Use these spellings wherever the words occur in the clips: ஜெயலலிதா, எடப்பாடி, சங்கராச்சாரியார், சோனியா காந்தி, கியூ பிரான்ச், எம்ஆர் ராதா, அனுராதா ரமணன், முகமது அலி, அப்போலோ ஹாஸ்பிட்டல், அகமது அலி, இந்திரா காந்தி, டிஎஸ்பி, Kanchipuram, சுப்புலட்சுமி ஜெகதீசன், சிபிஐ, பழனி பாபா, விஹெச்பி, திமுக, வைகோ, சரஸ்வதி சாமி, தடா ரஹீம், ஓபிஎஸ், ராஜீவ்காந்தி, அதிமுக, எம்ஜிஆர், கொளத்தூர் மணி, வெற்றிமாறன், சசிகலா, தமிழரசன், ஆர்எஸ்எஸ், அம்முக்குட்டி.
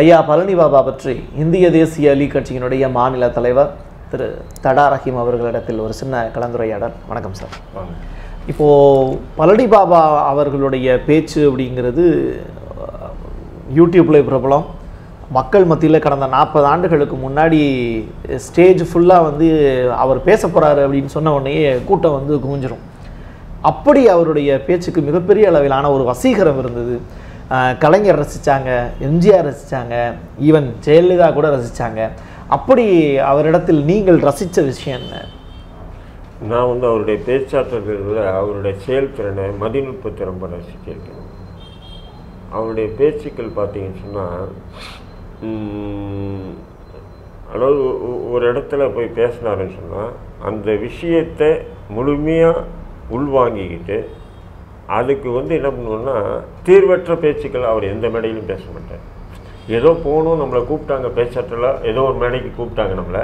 ஐயா பழனி பாபா பற்றி இந்திய தேசிய லீக் கட்சியினுடைய மாநில தலைவர் திரு தடா ரஹீம் அவர்களிடத்தில் ஒரு சின்ன கலந்துரையாடல். வணக்கம் சார். இப்போது பழனி பாபா அவர்களுடைய பேச்சு அப்படிங்கிறது யூடியூப்பில் பிரபலம். மக்கள் மத்தியில் கடந்த 40 ஆண்டுகளுக்கு முன்னாடி ஸ்டேஜ் ஃபுல்லாக வந்து அவர் பேச போகிறாரு அப்படின்னு சொன்ன உடனே கூட்டம் வந்து குவிஞ்சிரும். அப்படி அவருடைய பேச்சுக்கு மிகப்பெரிய அளவிலான ஒரு வசீகரம் இருந்தது. கலைஞர் ரசித்தாங்க, எம்ஜிஆர் ரசித்தாங்க, ஈவன் ஜெயலலிதா கூட ரசித்தாங்க. அப்படி அவரிடத்தில் நீங்கள் ரசித்த விஷயம் என்ன? நான் வந்து அவருடைய பேச்சாற்றத்தில் அவருடைய செயல்திறனை, மதிநுட்ப திறம்பை ரசிச்சிருக்கேன். அவருடைய பேச்சுக்கள் பார்த்தீங்கன்னு சொன்னால், அதாவது ஒரு இடத்துல போய் பேசினாருன்னு சொன்னால் அந்த விஷயத்தை முழுமையாக உள்வாங்கிக்கிட்டு அதுக்கு வந்து என்ன பண்ணுவோன்னா, தீர்வற்ற பேச்சுக்கள் அவர் எந்த மேடையிலும் பேச மாட்டார். ஏதோ போகணும், நம்மளை கூப்பிட்டாங்க பேச்சாற்றல, ஏதோ ஒரு மேடைக்கு கூப்பிட்டாங்க நம்மளை,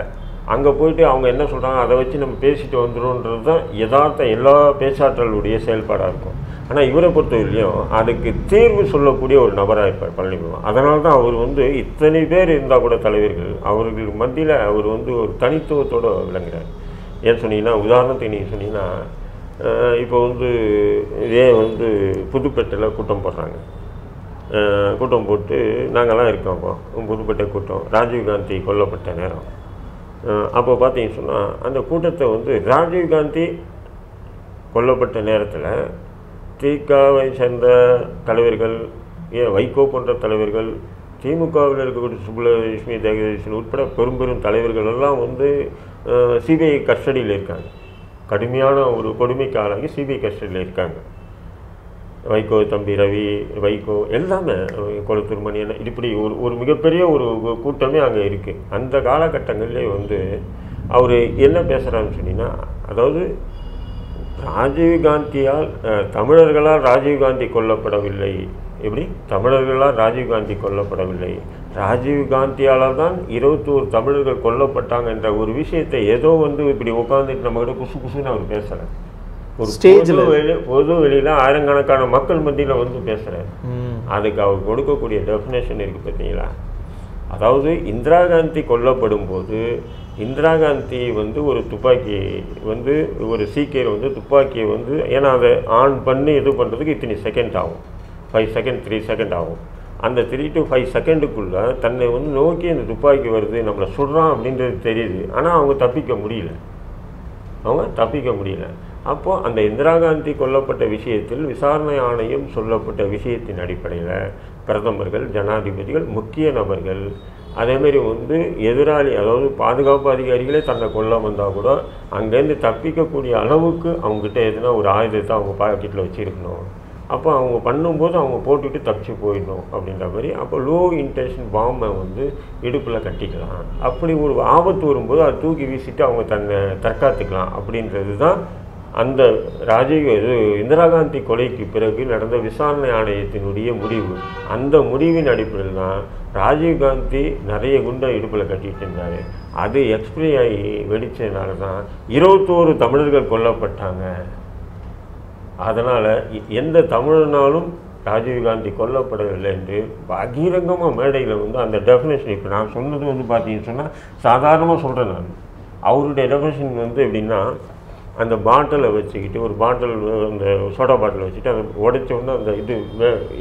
அங்கே போயிட்டு அவங்க என்ன சொல்கிறாங்க அதை வச்சு நம்ம பேசிட்டு வந்துடும்ன்றது தான் யதார்த்தம் எல்லா பேச்சாற்றலுடைய செயல்பாடாக இருக்கும். ஆனால் இவரை பொறுத்தவரையிலையும் அதுக்கு தீர்வு சொல்லக்கூடிய ஒரு நபராக இருப்பார் பழனி பாபா. அதனால தான் அவர் வந்து இத்தனை பேர் இருந்தால் கூட தலைவர்கள் அவர்களுக்கு மத்தியில் அவர் வந்து ஒரு தனித்துவத்தோடு விளங்குகிறார். ஏன்னு சொன்னீங்கன்னா, உதாரணத்துக்கு நீங்கள் சொன்னீங்கன்னா, இப்போ வந்து இதே வந்து புதுப்பேட்டையில் கூட்டம் போடுறாங்க. கூட்டம் போட்டு நாங்கள்லாம் இருக்கோம். அப்போ புதுப்பேட்டை கூட்டம் ராஜீவ்காந்தி கொல்லப்பட்ட நேரம். அப்போ பார்த்தீங்கன்னு சொன்னால் அந்த கூட்டத்தை வந்து ராஜீவ்காந்தி கொல்லப்பட்ட நேரத்தில் திகாவை சேர்ந்த தலைவர்கள், வைகோ போன்ற தலைவர்கள், திமுகவில் இருக்கக்கூடிய சுப்புலட்சுமி ஜெகதீசன் உட்பட பெரும் தலைவர்கள் எல்லாம் வந்து சிபிஐ கஸ்டடியில் இருக்காங்க. கடுமையான ஒரு கொடுமைக்கு ஆளாகி சிபிஐ கஸ்டடியில் இருக்காங்க. வைகோ தம்பி ரவி, வைகோ எல்லாமே, கொளத்தூர் மணி, என்ன இப்படி ஒரு ஒரு மிகப்பெரிய ஒரு கூட்டமே அங்கே இருக்குது. அந்த காலகட்டங்கள்லேயே வந்து அவர் என்ன பேசுகிறாருன்னு சொன்னீங்கன்னா, அதாவது ராஜீவ்காந்தியால் தமிழர்களால் ராஜீவ்காந்தி கொல்லப்படவில்லை. எப்படி தமிழர்களால் ராஜீவ்காந்தி கொல்லப்படவில்லை, ராஜீவ்காந்தியால் தான் 21 தமிழர்கள் கொல்லப்பட்டாங்க என்ற ஒரு விஷயத்தை ஏதோ வந்து இப்படி உட்காந்துட்டு நம்மகிட்ட குசு குசுன்னு அவர் பேசுகிறார். ஒரு ஸ்டேஜில் பொது வெளியில் ஆயிரக்கணக்கான மக்கள் மத்தியில் வந்து பேசுகிறார். அதுக்கு அவர் கொடுக்கக்கூடிய டெஃபினேஷன் இருக்குது பார்த்தீங்களா. அதாவது இந்திரா காந்தி கொல்லப்படும் போது இந்திரா காந்தி வந்து ஒரு துப்பாக்கி வந்து ஒரு சீக்கியர் வந்து துப்பாக்கியை வந்து, ஏன்னா அதை ஆன் பண்ணி இது பண்ணுறதுக்கு இத்தனை செகண்ட் ஆகும், 5 செகண்ட் 3 செகண்ட் ஆகும். அந்த 3 to 5 செகண்டுக்குள்ளே தன்னை வந்து நோக்கி அந்த துப்பாக்கி வருது, நம்மளை சுடுறான் அப்படின்றது தெரியுது. ஆனால் அவங்க தப்பிக்க முடியல, அப்போது அந்த இந்திரா காந்தி கொல்லப்பட்ட விஷயத்தில் விசாரணை ஆணையம் சொல்லப்பட்ட விஷயத்தின் அடிப்படையில் பிரதமர்கள், ஜனாதிபதிகள், முக்கிய நபர்கள், அதேமாரி வந்து எதிராளி, அதாவது பாதுகாப்பு அதிகாரிகளே தன்னை கொல்ல வந்தால் கூட அங்கேருந்து தப்பிக்கக்கூடிய அளவுக்கு அவங்ககிட்ட எதுனா ஒரு ஆயுதத்தை அவங்க பாக்கெட்டில் வச்சுருக்கணும். அப்போ அவங்க பண்ணும்போது அவங்க போட்டுட்டு தப்பிச்சு போயிடணும் அப்படின்ற மாதிரி. அப்போ லோ இன்டென்ஷன் பாம்பை வந்து இடுப்பில் கட்டிக்கலாம், அப்படி ஒரு ஆபத்து வரும்போது அதை தூக்கி வீசிட்டு அவங்க தன்னை தற்காத்துக்கலாம் அப்படின்றது தான் அந்த இந்திரா காந்தி கொலைக்கு பிறகு நடந்த விசாரணை ஆணையத்தினுடைய முடிவு. அந்த முடிவின் அடிப்படையில் தான் ராஜீவ்காந்தி நிறைய குண்டை இடுப்பில் கட்டிகிட்டு இருந்தார். அது எக்ஸ்பிரி ஆகி வெடித்ததுனால தான் 21 தமிழர்கள் கொல்லப்பட்டாங்க. அதனால் எந்த தமிழனாலும் ராஜீவ்காந்தி கொல்லப்படவில்லை என்று பகிரங்கமாக மேடையில் வந்து அந்த டெஃபினேஷன், இப்போ நான் சொன்னது வந்து பார்த்தீங்கன்னு சொன்னால் சாதாரணமாக சொல்கிறேன் நான், அவருடைய டெஃபினேஷன் வந்து எப்படின்னா, அந்த பாட்டிலை வச்சுக்கிட்டு ஒரு பாட்டில், அந்த சோடா பாட்டில் வச்சுட்டு அதை உடைச்சோன்னா அந்த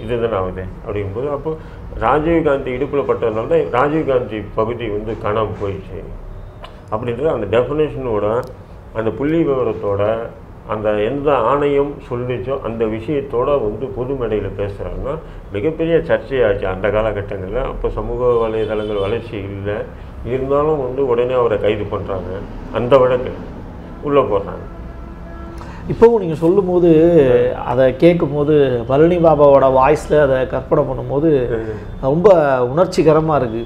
இதுதான் ஆகுது அப்படிங்கும்போது, அப்போது ராஜீவ்காந்தி இடுப்பில் பட்டதுனால தான் ராஜீவ்காந்தி பகுதி வந்து காணாமல் போயிடுச்சு அப்படின்றது அந்த டெஃபினேஷனோட, அந்த புள்ளி விவரத்தோட, அந்த எந்த ஆணையம் சொல்லிச்சோ அந்த விஷயத்தோடு வந்து பொது மேடையில் பேசுகிறாங்கன்னா மிகப்பெரிய சர்ச்சையாச்சு அந்த காலகட்டங்களில். அப்போ சமூக வலைதளங்கள் வளர்ச்சி இல்லை, இருந்தாலும் வந்து உடனே அவரை கைது பண்ணுறாங்க, அந்த வழக்கு உள்ளே போடுறாங்க. இப்போவும் நீங்கள் சொல்லும்போது, அதை கேட்கும்போது, பழனி பாபாவோட வாய்ஸில் அதை கற்பனை பண்ணும்போது ரொம்ப உணர்ச்சிகரமாக இருக்குது.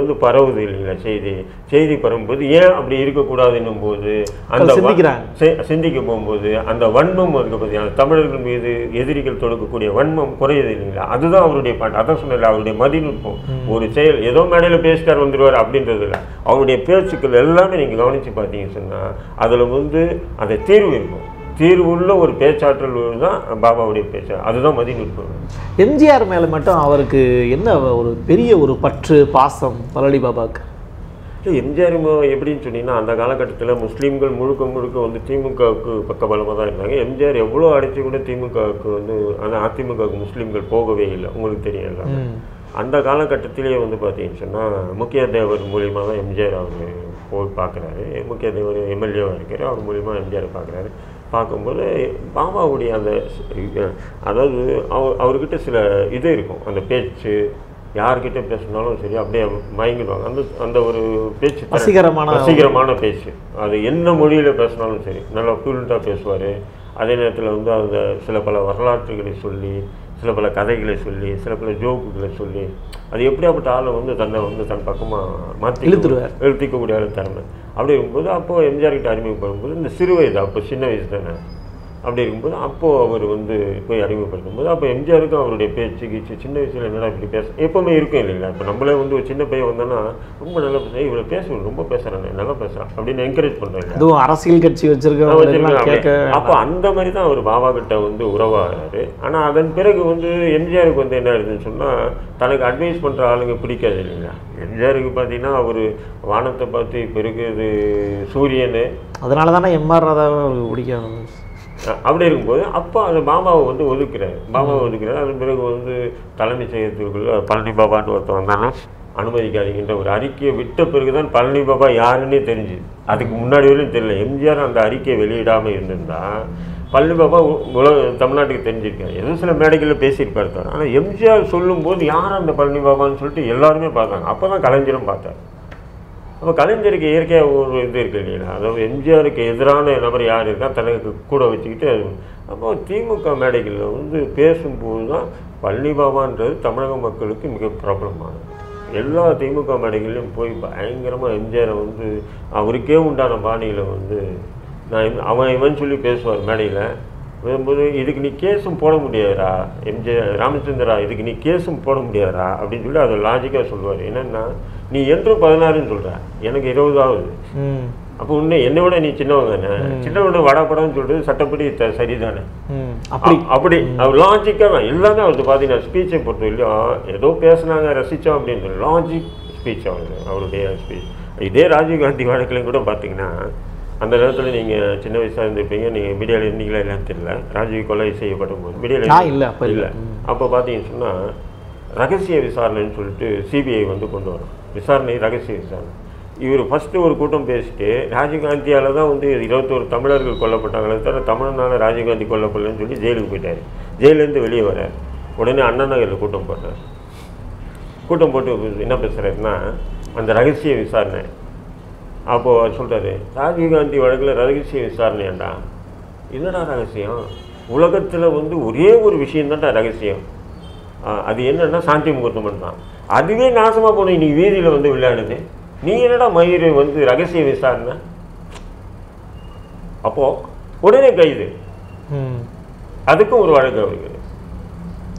வந்து பரவுது இல்லைங்களா. செய்தி செய்தி பரவும்போது ஏன் அப்படி இருக்கக்கூடாதுன்னும் போது அந்த சிந்திக்க போகும்போது அந்த வன்மம் இருக்க பார்த்தீங்கன்னா தமிழர்கள் மீது எதிரிகள் தொடுக்கக்கூடிய வன்மம் குறையுது இல்லைங்களா. அதுதான் அவருடைய பாட்டு. அதான் சொன்னார் அவருடைய மதிநுட்பம். ஒரு செயல் ஏதோ மேடையில பேசிட்டார் வந்துடுவார் அப்படின்றது இல்லை. அவருடைய பேச்சுக்கள் எல்லாமே நீங்க கவனிச்சு பார்த்தீங்க சொன்னா அதுல வந்து அந்த தீர்வு இருக்கும். தீர்வுள்ள ஒரு பேச்சாற்றல் தான் பாபாவுடைய பேச்சா. அதுதான் மதிநுட்பம். எம்ஜிஆர் மேலே மட்டும் அவருக்கு என்ன ஒரு பெரிய ஒரு பற்று பாசம் பழனி பாபாவுக்கு? இல்லை எம்ஜிஆர் எப்படின்னு சொன்னீங்கன்னா அந்த காலகட்டத்தில் முஸ்லீம்கள் முழுக்க முழுக்க வந்து திமுகவுக்கு பக்கபலமாக தான் இருந்தாங்க. எம்ஜிஆர் எவ்வளோ அடித்து கூட திமுகவுக்கு வந்து ஆனால் அதிமுகவுக்கு முஸ்லீம்கள் போகவே இல்லை. உங்களுக்கு தெரியல அந்த காலகட்டத்திலேயே வந்து பார்த்தீங்கன்னு சொன்னால் முக்கிய தேவர் மூலியமாக தான் எம்ஜிஆர் அவர் போய் பார்க்குறாரு. முக்கிய தேவர் எம்எல்ஏவாக இருக்கார். அவர் மூலியமாக எம்ஜிஆர் பார்க்குறாரு. பார்க்கும்போது பாபாவுடைய அந்த அதாவது அவர்கிட்ட சில இது இருக்கும். அந்த பேச்சு யார்கிட்ட பேசினாலும் சரி அப்படியே மயங்கிடுவாங்க. அந்த அந்த ஒரு பேச்சு ரசிகரமான பேச்சு. அது என்ன மொழியில் பேசினாலும் சரி நல்லா ஃப்ளூயண்ட்டாக பேசுவார். அதே நேரத்தில் வந்து அந்த சில பல வரலாற்றுகளை சொல்லி சில பல கதைகளை சொல்லி சில பல ஜோக்குகளை சொல்லி அது எப்படியாப்பட்ட ஆளை வந்து தன்னை வந்து தன் பக்கமாக மாற்றி எழுத்திக்கக்கூடிய ஆள் தரணும். அப்படி இருக்கும்போது அப்போது எம்ஜிஆர்கிட்ட அறிமுகப்படும்போது இந்த சிறு வயது அப்போ சின்ன வயசு தானே. அப்படி இருக்கும்போது அப்போது அவர் வந்து போய் அறிமுகப்படுத்தும் போது அப்போ எம்ஜிஆருக்கும் அவருடைய பேச்சு கீச்சு சின்ன வயசில் என்னடா இப்படி பேச எப்போவுமே இருக்கும் இல்லைங்களா. இப்போ நம்மளே வந்து ஒரு சின்ன பையன் வந்தோன்னா ரொம்ப நல்லா பேசுகிறேன் இவ்வளோ பேசணும் ரொம்ப பேசுகிறானே நல்லா பேசுகிறான் அப்படின்னு என்கரேஜ் பண்ணுறாங்க. அதுவும் அரசியல் கட்சி வச்சுருக்காங்க. அப்போ அந்த மாதிரி தான் அவர் பாபா கிட்ட வந்து உறவாகிறாரு. ஆனால் அதன் பிறகு வந்து எம்ஜிஆருக்கு வந்து என்ன ஆயிடுதுன்னு சொன்னால் தனக்கு அட்வைஸ் பண்ணுற ஆளுங்க பிடிக்காது இல்லைங்களா. எம்ஜிஆருக்கு பார்த்தீங்கன்னா அவர் வானத்தை பார்த்து இப்போ இருக்கிறது சூரியனு. அதனால தானே எம்ஆர் ராதாவை அவருக்கு பிடிக்காது. அப்படி இருக்கும்போது அப்போ அந்த பாபாவை வந்து ஒதுக்குறாரு. பாபாவை ஒதுக்குறாரு. அதன் பிறகு வந்து தலைமை செயலத்துக்குள்ள பழனி பாபான்னு ஒருத்தர் வந்தானே அனுமதிக்காதீங்கன்ற ஒரு அறிக்கையை விட்ட பிறகுதான் பழனி பாபா யாருன்னே தெரிஞ்சுது. அதுக்கு முன்னாடி வரையும் தெரியல. எம்ஜிஆர் அந்த அறிக்கையை வெளியிடாமல் இருந்திருந்தா பழனி பாபா உலக தமிழ்நாட்டுக்கு தெரிஞ்சிருக்காரு. எதுவும் சில மேடைகளில் பேசியிருப்பாரு தான். ஆனால் எம்ஜிஆர் சொல்லும்போது யார் அந்த பழனி பாபான்னு சொல்லிட்டு எல்லாருமே பார்த்தாங்க. அப்போ தான் கலைஞரும் பார்த்தாரு. அப்போ கலைஞருக்கு இயற்கையாக ஒரு இது இருக்குது இல்லைங்களா. அதாவது எம்ஜிஆருக்கு எதிரான நபர் யார் இருக்கா தனக்கு கூட வச்சுக்கிட்டு. அப்போ திமுக மேடைகளில் வந்து பேசும்போது தான் பழனி பாபான்றது தமிழக மக்களுக்கு மிக பிரபலமானது. எல்லா திமுக மேடைகள்லையும் போய் பயங்கரமாக எம்ஜிஆரை வந்து அவருக்கே உண்டான பாணியில் வந்து நான் அவன் இவன் சொல்லி பேசுவார் மேடையில் வரும்போது. இதுக்கு நீ கேஸும் போட முடியாதா எம்ஜிஆர் ராமச்சந்திரா இதுக்கு நீ கேஸும் போட முடியாதா அப்படின்னு சொல்லி அதை லாஜிக்காக சொல்லுவார். என்னென்னா நீ என்று 16ன்னு சொல்கிற எனக்கு 20ஆகுது. அப்போ உன்னை என்னை விட நீ சின்னவங்க தானே. சின்னவனை வடப்படம்னு சொல்கிறது சட்டப்படி சரிதானே. அப்படி அவர் லாஜிக்காக தான் எல்லாமே அவருக்கு பார்த்தீங்கன்னா ஸ்பீச்சை பொறுத்த வரையும் ஏதோ பேசுனாங்க ரசித்தோம் அப்படின்னு லாஜிக் ஸ்பீச் அவரு அவருடைய ஸ்பீச். இதே ராஜீவ்காந்தி வழக்கிலையும் கூட பார்த்தீங்கன்னா அந்த நேரத்தில் நீங்கள் சின்ன வயசாக இருந்திருப்பீங்க. நீங்கள் மீடியாவில் இருந்தீங்களா என்னன்னு தெரியல. ராஜீவ் கொலை செய்யப்படும் போது மீடியாவில் இல்லை இல்லை அப்போ பார்த்தீங்கன்னு சொன்னால் ரகசிய விசாரணைன்னு சொல்லிட்டு சிபிஐ வந்து கொண்டு வரும். விசாரணை ரகசிய விசாரணை. இவர் ஃபஸ்ட்டு ஒரு கூட்டம் பேசிட்டு ராஜீவ்காந்தியால் தான் வந்து 21 தமிழர்கள் கொல்லப்பட்டாங்களே தவிர தமிழனால ராஜீவ்காந்தி கொல்லப்படலன்னு சொல்லி ஜெயிலுக்கு போயிட்டார். ஜெயிலேருந்து வெளியே வரார். உடனே அண்ணா நகரில் கூட்டம் போட்டார். கூட்டம் போட்டு என்ன பேசுகிறாருன்னா அந்த ரகசிய விசாரணை. அப்போது அவர் சொல்கிறாரு ராஜீவ்காந்தி வழக்கில் ரகசிய விசாரணையாண்டா என்னடா ரகசியம் உலகத்தில் வந்து ஒரே ஒரு விஷயந்தான்டா ரகசியம். அது என்னென்னா சாந்தி முகூர்த்தம் தான். அதுவே நாசமாக போன இன்னைக்கு வீதியில் வந்து விளையாடுது. நீ என்னடா மயிறு வந்து ரகசிய விசாரணை. அப்போது உடனே கைது. அதுக்கும் ஒரு வழக்கு அவருக்கு.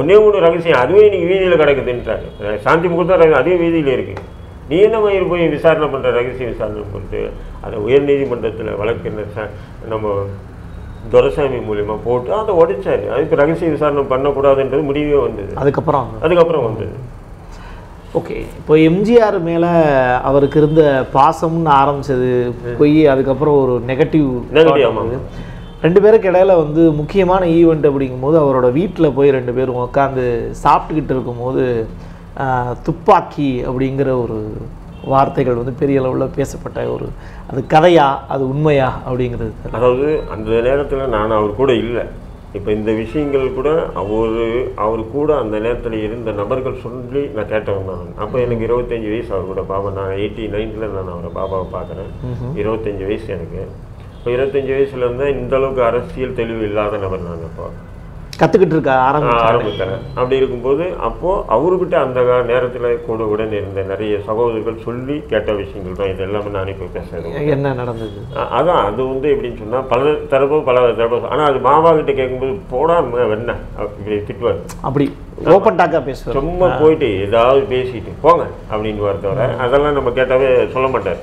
ஒன்றே ஒன்று ரகசியம் அதுவே இன்றைக்கி வீதியில் கிடக்குதுன்றாரு. சாந்தி முகூர்த்தம் அதுவே வீதியில் இருக்குது. நீ நீளமாக போய் விசாரணை பண்ணுற ரகசிய விசாரணை பொறுத்து அதை உயர்நீதிமன்றத்தில் வழக்கினர் நம்ம துரைசாமி மூலமா போட்டு அதை உடைச்சாரு. அதுக்கு ரகசிய விசாரணை பண்ணக்கூடாதுன்றது முடிவே வந்தது. அதுக்கப்புறம் வந்தது. ஓகே, இப்போ எம்ஜிஆர் மேலே அவருக்கு இருந்த பாசம்னு ஆரம்பித்தது போய் அதுக்கப்புறம் ஒரு நெகட்டிவ். ரெண்டு பேருக்கு இடையில வந்து முக்கியமான ஈவெண்ட் அப்படிங்கும்போது அவரோட வீட்டில் போய் ரெண்டு பேரும் உட்காந்து சாப்பிட்டுக்கிட்டு இருக்கும்போது துப்பாக்கி அப்படிங்கிற ஒரு வார்த்தைகள் வந்து பெரிய அளவில் பேசப்பட்ட ஒரு அது கதையா அது உண்மையா அப்படிங்கிறது. அதாவது அந்த நேரத்தில் நான் அவர் கூட இல்லை. இப்போ இந்த விஷயங்கள் கூட அவர் கூட அந்த நேரத்தில் இருந்த நபர்கள் சொல்லி நான் கேட்டவன் தான். அப்போ எனக்கு 25 வயசு அவர் கூட பாபா. நான் 89 நான் அவரை பாபாவை பார்க்குறேன். 25 வயசு எனக்கு. இப்போ 25 வயசுல இருந்தால் இந்தளவுக்கு அரசியல் தெளிவு இல்லாத நபர் நான் இப்போ கற்றுக்கிட்டு இருக்க ஆரம்பிக்கிறேன். அப்படி இருக்கும்போது அப்போது அவர்கிட்ட அந்த நேரத்தில் கூட உடனே இருந்த நிறைய சகோதரர்கள் சொல்லி கேட்ட விஷயங்கள் தான் இது எல்லாமே. நானே போய் பேசுகிறேன் என்ன நடந்தது அதான். அது வந்து எப்படின்னு சொன்னால் பல தரப்பு. ஆனால் அது மாமா கிட்ட கேட்கும்போது போடாம வேணா இப்படி திட்டுவார். அப்படி ஓப்பன்டாக்காக பேசுவேன். சும்மா போயிட்டு ஏதாவது பேசிட்டு போங்க அப்படின்னு வரத்தவரை அதெல்லாம் நம்ம கேட்டாவே சொல்ல மாட்டார்.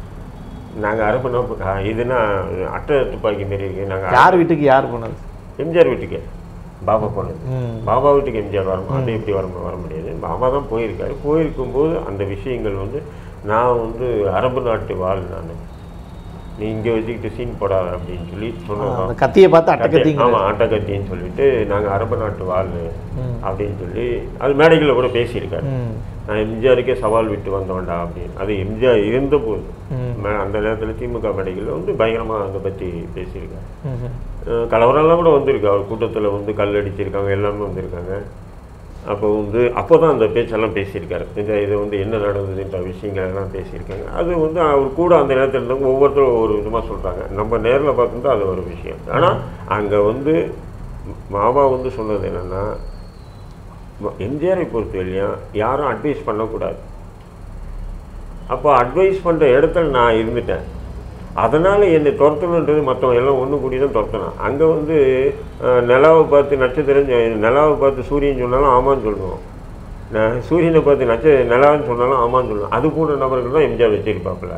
நாங்கள் அரப்பண்ணா இதுனா அட்டை துப்பாக்கி மாரி இருக்குது. நாங்கள் யார் வீட்டுக்கு யார் போனது? எம்ஜிஆர் வீட்டுக்கு பாபா போனது. பாபா வீட்டுக்கு எம்ஜிஆர் வரணும், அது எப்படி வர முடியாது. பாபா தான் போயிருக்காரு. போயிருக்கும்போது அந்த விஷயங்கள் வந்து நான் வந்து அரபு நாட்டு வாழ், நான் நீ இங்கே வச்சுக்கிட்டு சீன் போடாத அப்படின்னு சொல்லி சொன்னோம். கத்தியை பார்த்து அட்டை, ஆமாம் அட்டை கத்தின்னு சொல்லிட்டு நாங்கள் அரபு நாட்டு வாழ் அப்படின்னு சொல்லி அது மேடைகளில் கூட பேசியிருக்காரு. நான் எம்ஜிஆருக்கே சவால் விட்டு வந்தோண்டா அப்படின்னு. அது எம்ஜிஆர் இருந்த போது அந்த நேரத்தில் திமுக மேடைகளில் வந்து பயங்கரமாக அதை பற்றி பேசியிருக்காரு. கலவரெல்லாம் கூட வந்திருக்கு. அவர் கூட்டத்தில் வந்து கல் அடிச்சிருக்காங்க, எல்லாமே வந்திருக்காங்க. அப்போ வந்து அப்போ தான் அந்த பேச்செல்லாம் பேசியிருக்காரு. இதை வந்து என்ன நடந்ததுன்ற விஷயங்கள் எல்லாம் பேசியிருக்காங்க. அது வந்து அவர் கூட அந்த நேரத்தில் இருந்தவங்க ஒவ்வொருத்தரும் ஒவ்வொரு விதமாக சொல்கிறாங்க. நம்ம நேரில் பார்க்கும்போது அது ஒரு விஷயம். ஆனால் அங்கே வந்து மாமா வந்து சொன்னது என்னென்னா எம்ஜிஆரை பொறுத்தவரையும் யாரும் அட்வைஸ் பண்ணக்கூடாது. அப்போ அட்வைஸ் பண்ணுற இடத்துல நான் இருந்துட்டேன். அதனால் என்னை துரத்தணுன்றது மற்றவங்க எல்லாம் ஒன்று கூடி தான் துரத்தணும். அங்கே வந்து நிலாவை பார்த்து நிலாவை பார்த்து சூரியன் சொன்னாலும் ஆமான்னு சொல்லுவோம், சூரியனை பார்த்து நிலான்னு சொன்னாலும் ஆமான்னு சொல்லுவோம். அது போன்ற நபர்கள் தான் எம்ஜிஆர் வச்சிருப்பாப்புல,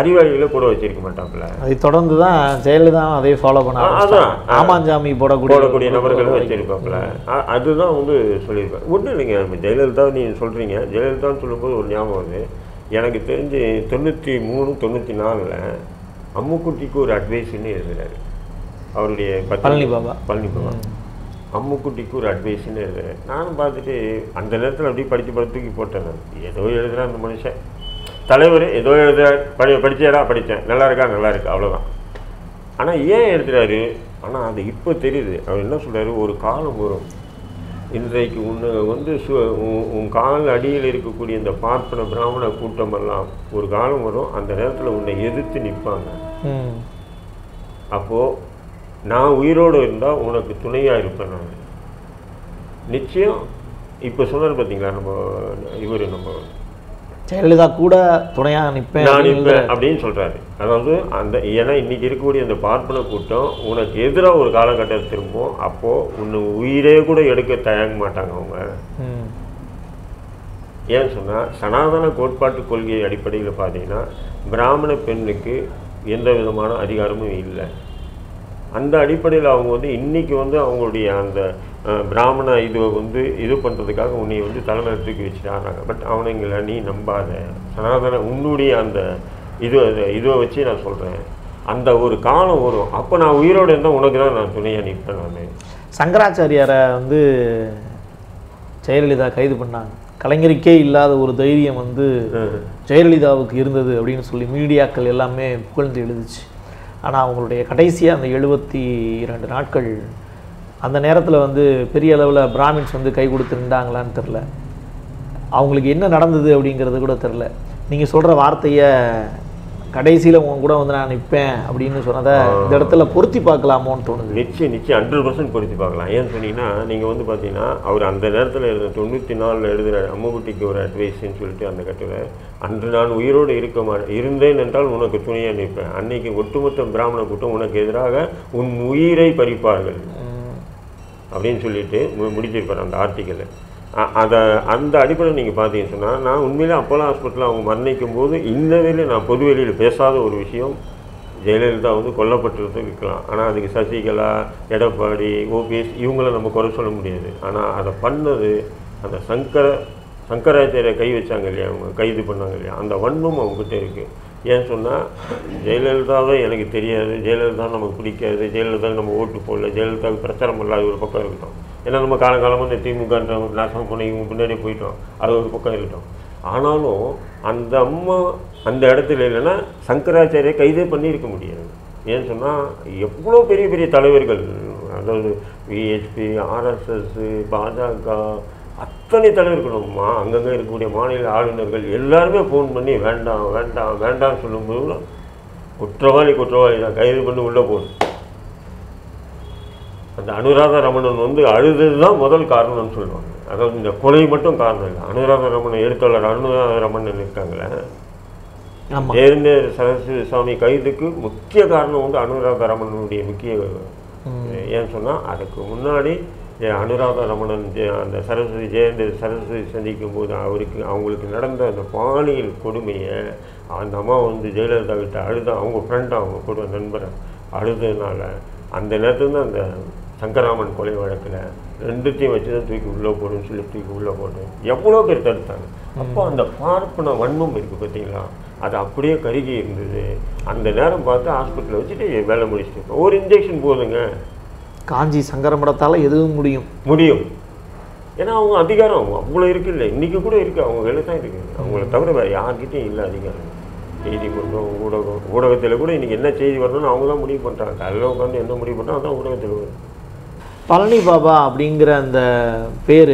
அறிவாளிகளை கூட வச்சிருக்க மாட்டாப்புல. அதை தொடர்ந்து தான் ஜெயலலிதா அதை ஃபாலோ பண்ணாங்க. அதான் ஆமாஞ்சாமி போடக்கூடிய நபர்கள் வச்சிருப்பாப்புல. அதுதான் வந்து சொல்லியிருப்பேன். ஒன்றும் இல்லைங்க, ஜெயலலிதா நீங்கள் சொல்கிறீங்க. ஜெயலலிதான்னு சொல்லும்போது ஒரு ஞாபகம் வருது. எனக்கு தெரிஞ்சு 93, 94 அம்முக்குட்டிக்கு ஒரு அட்வைஸுன்னு எழுதுறாரு அவருடைய பழனி பாபா. அம்முக்குட்டிக்கு ஒரு அட்வைஸுன்னு எழுதுறாரு. நானும் பார்த்துட்டு அந்த நேரத்தில் அப்படியே படித்து போட்டேன். நான் ஏதோ எழுதுறேன் அந்த மனுஷன் தலைவர், ஏதோ எழுதுறாரு. படித்தேன், நல்லா இருக்கா அவ்வளோதான். ஆனால் ஏன் எழுதுறாரு? ஆனால் அது இப்போ தெரியுது. அவர் என்ன சொல்கிறாரு, ஒரு காலம் வரும் இன்றைக்கு உன்னை வந்து உன் கால் அடியில் இருக்கக்கூடிய இந்த பார்ப்பன பிராமண கூட்டமெல்லாம் ஒரு காலம் வரும், அந்த நேரத்தில் உன்னை எதிர்த்து நிற்பாங்க. அப்போது நான் உயிரோடு இருந்தால் உனக்கு துணையாக இருப்பேன் நான் நிச்சயம். இப்போ சொன்னார் பார்த்தீங்களா நம்ம ஜெயலலிதா கூட துணையாக நிற்பேன் அப்படின்னு சொல்கிறாரு. அதாவது ஏன்னா இன்றைக்கி இருக்கக்கூடிய அந்த பார்ப்பன கூட்டம் உனக்கு எதிராக ஒரு காலகட்டத்தை திரும்பும். அப்போது உன்னை உயிரே கூட எடுக்க தயங்க மாட்டாங்க அவங்க. ஏன்னு சொன்னால் சனாதன கோட்பாட்டு கொள்கை அடிப்படையில் பார்த்தீங்கன்னா பிராமண பெண்ணுக்கு எந்த விதமான அதிகாரமும் இல்லை. அந்த அடிப்படையில் அவங்க வந்து இன்றைக்கி வந்து அவங்களுடைய அந்த பிராமண இதுவை வந்து இது பண்ணுறதுக்காக உன்னை வந்து தலைமை தூக்கி வச்சுட்டாங்க. பட் அவனுங்களை நீ நம்பாத, சனாதன உன்னுடைய அந்த இதுவை வச்சு நான் சொல்கிறேன். அந்த ஒரு காலம் வரும், அப்போ நான் உயிரோடு இருந்தால் உனக்கு தான் நான் துணையாக நிற்பேன். நான் சங்கராச்சாரியாரை வந்து ஜெயலலிதா கைது பண்ணாங்க. கலைஞருக்கே இல்லாத ஒரு தைரியம் வந்து ஜெயலலிதாவுக்கு இருந்தது அப்படின்னு சொல்லி மீடியாக்கள் எல்லாமே புகழ்ந்து எழுதுச்சு. ஆனால் அவங்களுடைய கடைசியாக அந்த 72 நாட்கள் அந்த நேரத்தில் வந்து பெரிய அளவில் பிராமின்ஸ் வந்து கை கொடுத்துருந்தாங்களான்னு தெரில. அவங்களுக்கு என்ன நடந்தது அப்படிங்கிறது கூட தெரியல. நீங்க சொல்ற வார்த்தையை கடைசில உங்க கூட வந்து நான் நிப்பேன் அப்படினு சொன்னத இந்த இடத்துல பொருத்தி பார்க்கலாமோன்னு தோணுது. நிச்சயம் 100% பொருத்தி பார்க்கலாம். ஏன் சொன்னீங்கன்னா நீங்க வந்து பாத்தீங்கன்னா அவர் அந்த நேரத்துல எழுத 94 ல எழுதுற அம்முகுட்டிக்கு ஒரு அட்வைஸ்னு சொல்லிட்டு அந்த கட்டுரை அன்று நான் உயிரோடு இருந்தேன் என்றால் உனக்கு துணையா நிற்பேன். அன்னைக்கு ஒட்டுமொத்த பிராமண கூட்டம் உனக்கு எதிராக உன் உயிரை பறிப்பார்கள் அப்படினு சொல்லிட்டு முடிச்சிருப்பார் அந்த ஆர்டிக்கல். அதை அந்த அடிப்படையில் நீங்கள் பார்த்தீங்கன்னு சொன்னால் நான் உண்மையிலே அப்போலோ ஹாஸ்பிட்டலில் அவங்க மரணிக்கும் போது இந்த வேலையில் நான் பொது வெளியில் பேசாத ஒரு விஷயம் ஜெயலலிதா வந்து கொல்லப்பட்டிருந்தும் இருக்கலாம். ஆனால் அதுக்கு சசிகலா, எடப்பாடி, ஓபிஎஸ் இவங்கள நம்ம குறை சொல்ல முடியாது. ஆனால் அதை பண்ணது அந்த சங்கராச்சாரியை கை வச்சாங்க இல்லையா, அவங்க கைது பண்ணாங்க இல்லையா, அந்த வன்மம் அவங்ககிட்ட இருக்குது. ஏன்னு சொன்னால் ஜெயலலிதாவை எனக்கு தெரியாது, ஜெயலலிதா நமக்கு பிடிக்காது, ஜெயலலிதாவை நம்ம ஓட்டு போடல, ஜெயலலிதாவுக்கு பிரச்சாரம் பண்ணலாது ஒரு பக்கம் இருக்கட்டும். ஏன்னா நம்ம காலங்காலமாக இந்த திமுகன்ற ஒரு நாசம் பண்ணி இவங்க முன்னாடியே போயிட்டோம், அது ஒரு பக்கம் இருக்கட்டும். ஆனாலும் அந்த அம்மா அந்த இடத்துல இல்லைன்னா சங்கராச்சாரியை கைதே பண்ணியிருக்க முடியாது. ஏன்னு சொன்னால் எவ்வளோ பெரிய பெரிய தலைவர்கள், அதாவது விஹெச்பி, ஆர்எஸ்எஸ், பாஜக அத்தனை தலைவர்களும்மா அங்கங்கே இருக்கக்கூடிய மாநில ஆளுநர்கள் எல்லாருமே ஃபோன் பண்ணி வேண்டாம் வேண்டாம் வேண்டாம்னு சொல்லும்போது குற்றவாளி குற்றவாளி தான் கைது பண்ணி உள்ளே போகணும். அந்த அனுராதா ரமணன் வந்து அழுது தான் முதல் காரணம்னு சொல்லுவாங்க. அதாவது இந்த கொலை மட்டும் காரணம் இல்லை. அனுராதா ரமணன் எழுத்தாளர் அனுராதா ரமணன் இருக்காங்களே, பேரறிஞர் சரஸ்வதி சாமி கைதுக்கு முக்கிய காரணம் வந்து அனுராதா ரமணனுடைய முக்கிய. ஏன்னு சொன்னால் அதுக்கு முன்னாடி அனுராதா ரமணன் அந்த சரஸ்வதி ஜெயலலிதா சரஸ்வதி சந்திக்கும் போது அவங்களுக்கு நடந்த அந்த பாலியல் கொடுமையை அந்த அம்மா வந்து ஜெயலலிதா கிட்ட அழுத அவங்க ஃப்ரெண்டாக அவங்க கூட நண்பரை அழுதுனால அந்த நேரத்துல தான் அந்த சங்கராமன் கொலை வழக்கில் ரெண்டுத்தையும் வச்சு தான் தூக்கி உள்ளே போடுன்னு சொல்லி தூக்கி உள்ளே போட்டு எவ்வளோ பேர் தடுத்தாங்க. அப்போ அந்த பார்ப்பன வன்மம் இருக்குது பார்த்தீங்களா, அது அப்படியே கருகி இருந்தது. அந்த நேரம் பார்த்து ஹாஸ்பிட்டலில் வச்சுட்டு வேலை முடிச்சுட்டு ஒரு இன்ஜெக்ஷன் போதுங்க, காஞ்சி சங்கரமடத்தால் எதுவும் முடியும் முடியும். ஏன்னா அவங்க அதிகாரம் அவ்வளோ இருக்குது இல்லை, இன்றைக்கி கூட இருக்குது, அவங்க வேலை தான் இருக்குது. அவங்கள தவிர வேறு யார்கிட்டையும் இல்லை அதிகாரம். செய்தி கொடுக்கும் ஊடகத்தில் கூட இன்றைக்கி என்ன செய்தி வரணும்னு அவங்க தான் முடிவு பண்ணுறாங்க. அதில் உட்காந்து என்ன முடிவு பண்ணுறோம் அதுதான் ஊடகத்தில் வரும். பழனி பாபா அப்படிங்கிற அந்த பேர்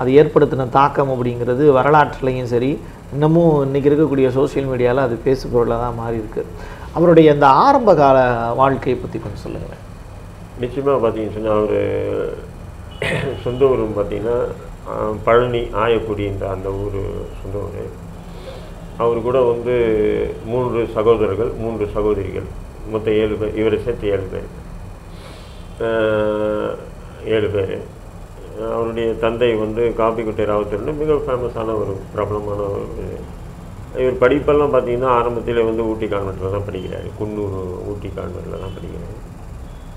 அது ஏற்படுத்தின தாக்கம் அப்படிங்கிறது வரலாற்றுலையும் சரி இன்னமும் இன்றைக்கி இருக்கக்கூடிய சோசியல் மீடியாவில் அது பேசு பொருளாக தான் மாறி இருக்குது. அவருடைய அந்த ஆரம்ப கால வாழ்க்கையை பற்றி கொஞ்சம் சொல்லுங்களேன். நிச்சயமாக பார்த்தீங்கன்னு சொன்னால் அவர் சொந்த ஊரும் பார்த்திங்கன்னா பழனி ஆயக்குடின்ற அந்த ஊர் சொந்த ஊர். அவர் கூட வந்து 3 சகோதரர்கள் 3 சகோதரிகள் மொத்தம் 7 பேர், இவரை சேர்த்து 7 பேர் 7 பேர். அவருடைய தந்தை வந்து காப்பிக்குட்டை ராவுத்தர்னு மிக ஃபேமஸான ஒரு பிரபலமான ஒரு. இவர் படிப்பெல்லாம் பார்த்திங்கன்னா ஆரம்பத்தில் வந்து ஊட்டி கான்வென்ட்டில் தான் படிக்கிறார், குன்னூர் ஊட்டி கான்வென்ட்டில் தான் படிக்கிறார்.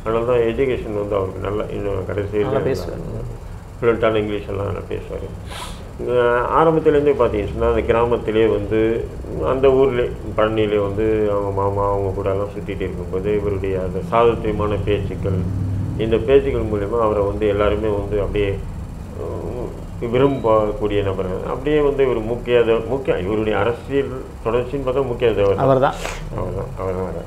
அதனால தான் எஜுகேஷன் வந்து அவருக்கு நல்லா இன்னும் கடைசியில் பேசுவார், ஃப்ளூயன்ட்டான இங்கிலீஷ் எல்லாம் நல்லா பேசுவார். ஆரம்பத்துலேருந்தே பார்த்தீங்கன்னா அந்த கிராமத்திலே வந்து அந்த ஊர்லேயே பழனியிலே வந்து அவங்க மாமா அவங்க கூட எல்லாம் சுற்றிகிட்டு இருக்கும்போது இவருடைய அந்த சாதத்தியமான பேச்சுக்கள், இந்த பேச்சுக்கள் மூலயமா அவரை வந்து எல்லாருமே வந்து அப்படியே விரும்பக்கூடிய நபர். அப்படியே வந்து இவர் முக்கிய இவருடைய அரசியல் தொடர்ச்சின்னு பார்த்தா முக்கிய அவர் தான் அவர்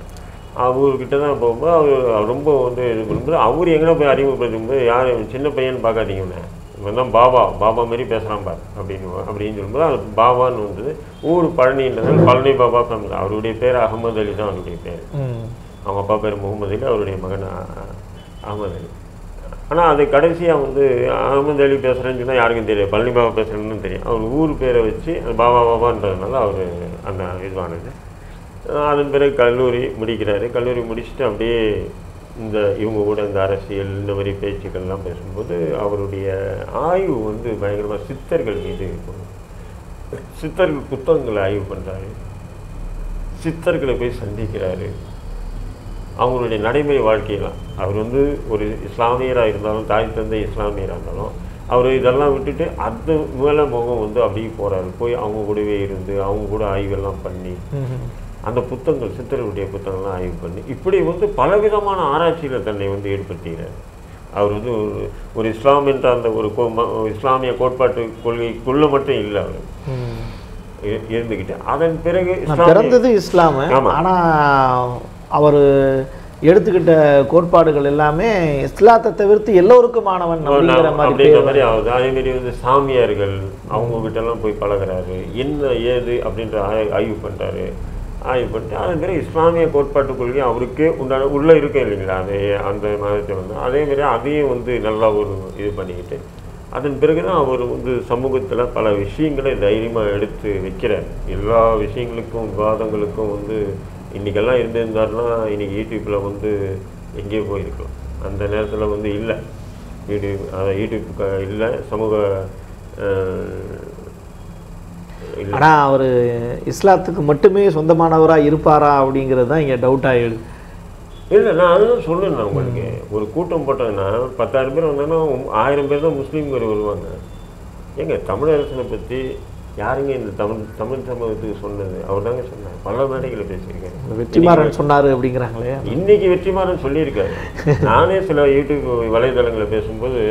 அவர்கிட்ட தான் போகும்போது அவர் ரொம்ப வந்து இது பண்ணும்போது அவர் எங்கே போய் அறிமுகப்படுத்தும்போது யார் சின்ன பையன்னு பார்க்காதீங்கண்ணே இவன் தான் பாபா பாபா மாரி பேசுகிறான் பார் அப்படின்னு சொல்லும்போது அது பாபான்னு வந்து ஊர் பழனின்றதால் பழனி பாபா ஃபேமிலி. அவருடைய பேர் அகமது அலி தான், அவருடைய பேர் அவங்க அப்பா பேர் முகமது அலி, அவருடைய மகன் அகமது அலி. ஆனால் அது கடைசியாக வந்து அகமது அலி பேசுகிறேன்னு சொன்னால் யாருக்கும் தெரியாது, பழனி பாபா பேசுகிறேன்னு தெரியும். அவர் ஊர் பேரை வச்சு அது பாபா பாபான்றதுனால அவர் அந்த இதுவானது. அதன் பிறகு கல்லூரி முடிக்கிறாரு, கல்லூரி முடிச்சுட்டு அப்படியே இந்த இவங்க கூட இந்த அரசியல் இந்த மாதிரி பேச்சுக்கள்லாம் பேசும்போது அவருடைய ஆய்வு வந்து பயங்கரமாக சித்தர்கள் மீது இருக்கும். சித்தர்கள் புத்தகங்களை ஆய்வு பண்ணுறாரு, சித்தர்களை போய் சந்திக்கிறாரு, அவங்களுடைய நடைமுறை வாழ்க்கையெல்லாம். அவர் வந்து ஒரு இஸ்லாமியராக இருந்தாலும், தாய் தந்தை இஸ்லாமியராக இருந்தாலும் அவர் இதெல்லாம் விட்டுட்டு அது மேலே முகம் வந்து அப்படியே போகிறாரு. போய் அவங்க கூடவே இருந்து அவங்க கூட ஆய்வெல்லாம் பண்ணி அந்த புத்தகங்கள் சித்தர்களுடைய புத்தகங்கள்லாம் ஆய்வு பண்ணி இப்படி வந்து பலவிதமான ஆராய்ச்சியில் தன்னை வந்து ஈடுபடுத்துகிறார். அவர் வந்து ஒரு இஸ்லாம் என்ற அந்த ஒரு இஸ்லாமிய கோட்பாட்டு கொள்கைக்குள்ளே மட்டும் இல்லை அவர் இருந்துக்கிட்டு. அதன் பிறகு இஸ்லாம் இஸ்லாம் ஆனால் அவர் எடுத்துக்கிட்ட கோட்பாடுகள் எல்லாமே இஸ்லாத்தை தவிர்த்து எல்லோருக்குமானவன் அப்படிங்கிற மாதிரி ஆகுது. அதேமாரி வந்து சாமியார்கள் அவங்ககிட்டலாம் போய் பழகிறாரு, என்ன ஏது அப்படின்ற ஆய்வு பண்ணுறாரு. ஆய்வு பண்ணிட்டு அதேமாரி இஸ்லாமிய கோட்பாட்டு கொள்கை அவருக்கு உண்டான உள்ளே இருக்க இல்லைங்களா, அதே அந்த மதத்தை வந்து அதேமாரி அதையும் வந்து நல்லா ஒரு இது பண்ணிக்கிட்டு அதன் பிறகு தான் அவர் வந்து சமூகத்தில் பல விஷயங்களை தைரியமாக எடுத்து வைக்கிறார். எல்லா விஷயங்களுக்கும் விவாதங்களுக்கும் வந்து இன்றைக்கெல்லாம் இருந்திருந்தாருன்னா இன்றைக்கி யூடியூப்பில் வந்து எங்கேயோ போயிருக்கலாம். அந்த நேரத்தில் வந்து இல்லை யூடியூப், அதை யூடியூப்புக்கு இல்லை சமூக. ஆனால் அவர் இஸ்லாத்துக்கு மட்டுமே சொந்தமானவராக இருப்பாரா அப்படிங்கிறது தான் இங்கே டவுட் ஆகிடுது. இல்லை நான் அதுதான் சொல்லுண்ணா, உங்களுக்கு ஒரு கூட்டம் போட்டாங்கன்னா 10,000 பேர் வந்தாங்கன்னா 1,000 பேர் தான் முஸ்லீம்கள் வருவாங்க. ஏங்க தமிழரசனை பற்றி யாருங்க இந்த தமிழ் சமூகத்துக்கு சொன்னது? அவர் தாங்க சொன்னார், பல மேடைகளை பேசியிருக்காரு. வெற்றிமாறன் சொன்னார் அப்படிங்கிறாங்களே, இன்றைக்கி வெற்றிமாறன் சொல்லியிருக்காரு. நானே சில யூடியூப் வலைதளங்களில் பேசும்போது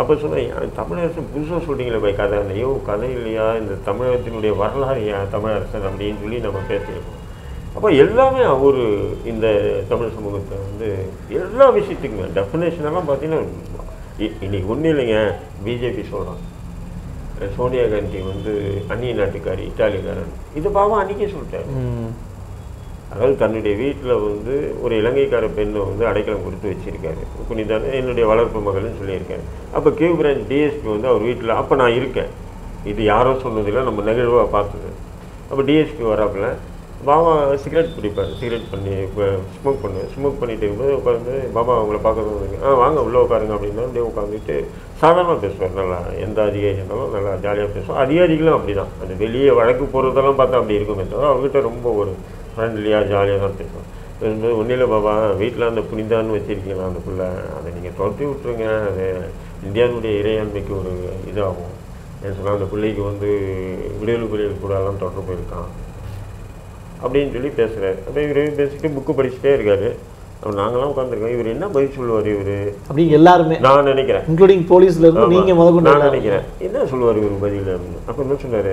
அப்போ சொன்னேன், தமிழரசன் புதுசாக சொல்கிறீங்களே போய் கதை இல்லையோ, கதை இல்லையா, இந்த தமிழகத்தினுடைய வரலாறு ஏன் தமிழரசன் அப்படின்னு சொல்லி நம்ம பேசியிருக்கோம். அப்போ எல்லாமே அவர் இந்த தமிழ் சமூகத்தை வந்து எல்லா விஷயத்துக்குமே டெஃபினேஷனெல்லாம் பார்த்தீங்கன்னா இன்னைக்கு ஒன்றும் இல்லைங்க. பிஜேபி சொல்கிறான், சோனியா காந்தி வந்து அந்நிய நாட்டுக்காரி இத்தாலிக்காரன், இது பாவா அன்றைக்கே சொல்லிட்டாரு. அதாவது தன்னுடைய வீட்டில் வந்து ஒரு இலங்கைக்கார பெண்ணை வந்து அடைக்கலம் கொடுத்து வச்சுருக்காரு. புனிதான என்னுடைய வளர்ப்பு மகள்னு சொல்லியிருக்காரு. அப்போ கியூ பிரான்ச் டிஎஸ்பி வந்து அவர் வீட்டில் அப்போ நான் இருக்கேன், இது யாரோ சொன்னதில்லை, நம்ம நெகிழ்வாக பார்த்தது. அப்போ டிஎஸ்பி வராப்பில் பாபா சிகரெட் பிடிப்பார், சிகரெட் பண்ணி இப்போ ஸ்மோக் பண்ணுவேன், ஸ்மோக் பண்ணிட்டு இருக்கும்போது உட்காந்து பாபா அவங்கள பார்க்கறது, வாங்க உள்ளே உட்காருங்க அப்படின்னா அப்படியே உட்காந்துட்டு சாதாரணமாக பேசுவார். நல்லா எந்த அதிகாரி இருந்தாலும் நல்லா ஜாலியாக பேசுவோம். அதிகாரிகளும் அப்படி தான், அந்த வெளியே வழக்கு போகிறதெல்லாம் பார்த்தா அப்படி இருக்குமே தவிர அவங்ககிட்ட ரொம்ப ஒரு ஃப்ரெண்ட்லியாக ஜாலியாக தான் பேசுவோம். பேசும்போது ஒன்றும் இல்லை பாபா, வீட்டில் அந்த புனிதான்னு வச்சுருக்கீங்களா அந்த பிள்ளை, அதை நீங்கள் தொட்டி விட்ருங்க, அது இந்தியாவினுடைய இறையாண்மைக்கு ஒரு இதாகும் என்ன சொன்னால், அந்த பிள்ளைக்கு வந்து விடுதலை புலிகள் கூடலாம் தொடர்பு போயிருக்கான் அப்படின்னு சொல்லி பேசுகிறாரு. அப்போ இவர் பேசிட்டு புக்கு படிச்சுட்டே இருக்காரு. அப்போ நாங்களாம் உட்காந்துருக்கோம், இவர் என்ன பதில் சொல்லுவார் இவர் அப்படின்னு எல்லாருமே நான் நினைக்கிறேன், இன்க்ளூடிங் போலீஸில் இருந்து நீங்கள் முதல்கொண்டு நான் நினைக்கிறேன், என்ன சொல்லுவார் இவர் பதில் அப்படின்னு. அப்போ என்ன சொன்னார்,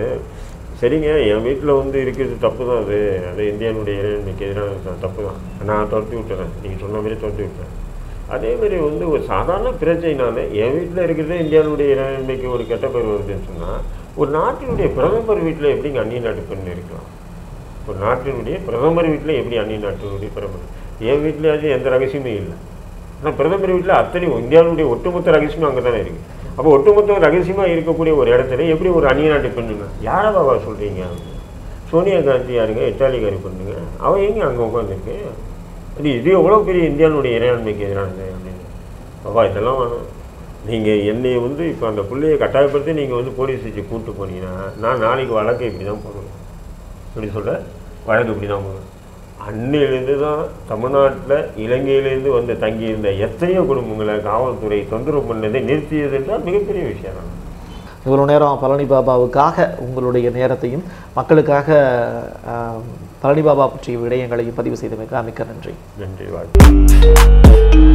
சரிங்க என் வீட்டில் வந்து இருக்கிறது தப்பு தான், அது அது இந்தியாவுடைய இறைவனுக்கு எதிரான தப்பு தான், நான் துரத்தி விட்டுறேன், நீங்கள் சொன்ன மாதிரி துரத்தி விட்டுறேன். அதேமாதிரி வந்து ஒரு சாதாரண பிரச்சனை, நான் என் வீட்டில் இருக்கிறதே இந்தியாவுடைய இறைவனுக்கு ஒரு கெட்ட பேர் வருதுன்னு சொன்னால், ஒரு நாட்டினுடைய பிரதமர் வீட்டில் எப்படிங்க அந்நிய நாட்டு பெண் இருக்கலாம்? ஒரு நாட்டினுடைய பிரதமர் வீட்டில் எப்படி அந்நிய நாட்டினுடைய பிரதமர்? என் வீட்டிலேயாச்சும் எந்த ரகசியமே இல்லை, ஆனால் பிரதமர் வீட்டில் அத்தனை இந்தியாவுடைய ஒட்டுமொத்த ரகசியமும் அங்கே தானே இருக்குது. அப்போ ஒட்டுமொத்த ரகசியமாக இருக்கக்கூடிய ஒரு இடத்துல எப்படி ஒரு அந்நிய நாட்டு பெண்ணுங்க? யாரை பாபா சொல்கிறீங்க? சோனியா காந்தி யாருங்க, இத்தாலிக்காரி பெண்ணுங்க, அவன் எங்கே அங்கே உட்காந்துருக்கு? அது இது எவ்வளோ பெரிய இந்தியாவுடைய இறையாண்மைக்கு எதிரானது அப்படின்னு. பாபா இதெல்லாம் வேணும், நீங்கள் என்னை வந்து இப்போ அந்த பிள்ளையை கட்டாயப்படுத்தி நீங்கள் வந்து போலீஸ் வச்சு கூப்பிட்டு போனீங்கன்னா நான் நாளைக்கு வழக்கை இப்படி தான் போடுவேன் அப்படின்னு சொல்ல வழக்கு இப்படி தான் போகணும். அன்னையிலேருந்து தான் தமிழ்நாட்டில் இலங்கையிலேருந்து வந்து தங்கியிருந்த எத்தனையோ குடும்பங்களை காவல்துறை தொந்தரவு பண்ணதை நிறுத்தியது என்றால் மிகப்பெரிய விஷயம் தான். இவ்வளோ நேரம் பழனி பாபாவுக்காக உங்களுடைய நேரத்தையும் மக்களுக்காக பழனி பாபா பற்றிய விடயங்களையும் பதிவு செய்தமைக்கு மிக்க நன்றி. நன்றி.